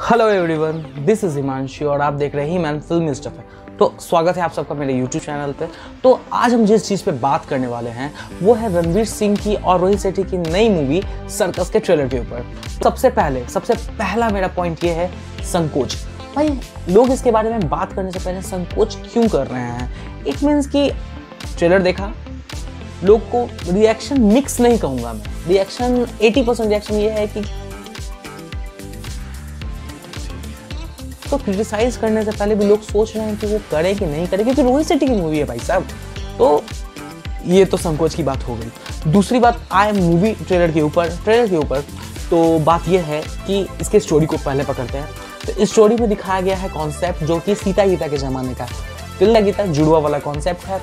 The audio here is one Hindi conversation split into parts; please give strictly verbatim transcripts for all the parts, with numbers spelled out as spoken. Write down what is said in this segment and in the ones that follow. Hello everyone, this is Himanshu और आप देख रहे हैं हिमान फिल्मी स्टफ है। तो स्वागत है आप सबका मेरे यूट्यूब चैनल पे। तो आज हम जिस चीज़ पे बात करने वाले हैं वो है रणबीर सिंह की और रोहित शेट्टी की नई मूवी सर्कस के ट्रेलर के ऊपर। सबसे पहले सबसे पहला मेरा पॉइंट ये है संकोच। भाई लोग इसके बारे में बात करने से पहले संकोच क्यों कर रहे हैं? इट मीन्स कि ट्रेलर देखा, लोग को रिएक्शन मिक्स नहीं कहूँगा मैं, रिएक्शन एटी परसेंट रिएक्शन ये है कि तो क्रिटिसाइज करने से पहले भी लोग सोच रहे हैं कि वो करे कि नहीं करे, क्योंकि रोहित शेट्टी की मूवी है भाई साहब। तो ये तो संकोच की बात हो गई। दूसरी बात आए मूवी ट्रेलर के ऊपर ट्रेलर के ऊपर तो बात ये है कि इसके स्टोरी को पहले पकड़ते हैं। तो इस स्टोरी में दिखाया गया है कॉन्सेप्ट जो कि सीता गीता के ज़माने का सीता गीता जुड़वा वाला कॉन्सेप्ट है।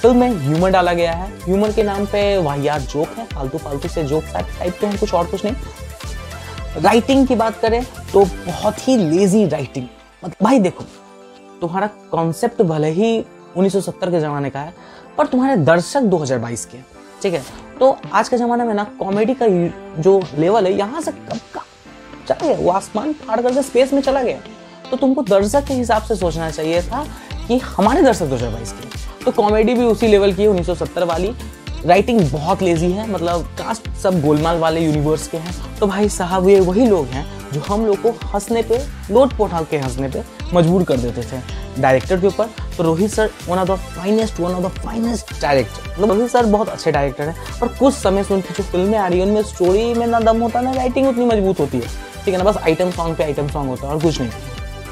फिल्म में ह्यूमर डाला गया है, ह्यूमर के नाम पर वाहियात जोक है, फालतू फालतू से जोक टाइप के हैं, कुछ और कुछ नहीं। राइटिंग की बात करें तो बहुत ही लेजी राइटिंग। मतलब भाई देखो, तुम्हारा कॉन्सेप्ट भले ही उन्नीस सौ सत्तर के ज़माने का है पर तुम्हारे दर्शक दो हज़ार बाईस के हैं, ठीक है। तो आज के ज़माने में ना कॉमेडी का जो लेवल है यहाँ से कब का चला गया, वो आसमान फाड़ करके स्पेस में चला गया। तो तुमको दर्शक के हिसाब से सोचना चाहिए था कि हमारे दर्शक दो हज़ार बाईस के। तो कॉमेडी भी उसी लेवल की है उन्नीस सौ सत्तर वाली। राइटिंग बहुत लेजी है, मतलब कास्ट सब गोलमाल वाले यूनिवर्स के हैं। तो भाई साहब ये वही लोग हैं जो हम लोग को हंसने पे लोट पोटा के हंसने पे मजबूर कर देते थे। डायरेक्टर के ऊपर तो Rohit sir one of the finest one of the finest director. मतलब रोहित सर बहुत अच्छे डायरेक्टर हैं, पर कुछ समय से उनकी जो फिल्में आ रही है उनमें स्टोरी में ना दम होता ना राइटिंग उतनी मजबूत होती है, ठीक है ना। बस आइटम सॉन्ग पे आइटम सॉन्ग होता है और कुछ नहीं।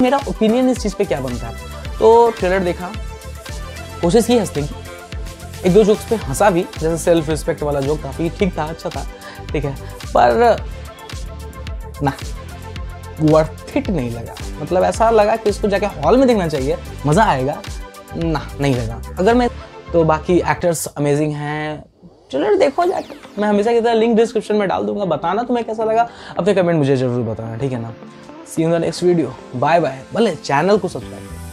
मेरा ओपिनियन इस चीज़ पर क्या बनता है? तो ट्रेलर देखा, कोशिश की हंसने की, एक दो जोक्स पे हंसा भी, जैसे सेल्फ रिस्पेक्ट वाला जोक काफ़ी ठीक था, अच्छा था, ठीक है, पर ना वर्थ इट नहीं लगा। मतलब ऐसा लगा कि इसको जाके हॉल में देखना चाहिए, मज़ा आएगा, ना नहीं लगा। अगर मैं तो बाकी एक्टर्स अमेजिंग हैं, चलो देखो जाके। मैं हमेशा की तरह लिंक डिस्क्रिप्शन में डाल दूंगा, बताना तुम्हें कैसा लगा, अपने कमेंट मुझे ज़रूर बताना, ठीक है ना। See you in the next video, bye bye. भले चैनल को सब्सक्राइब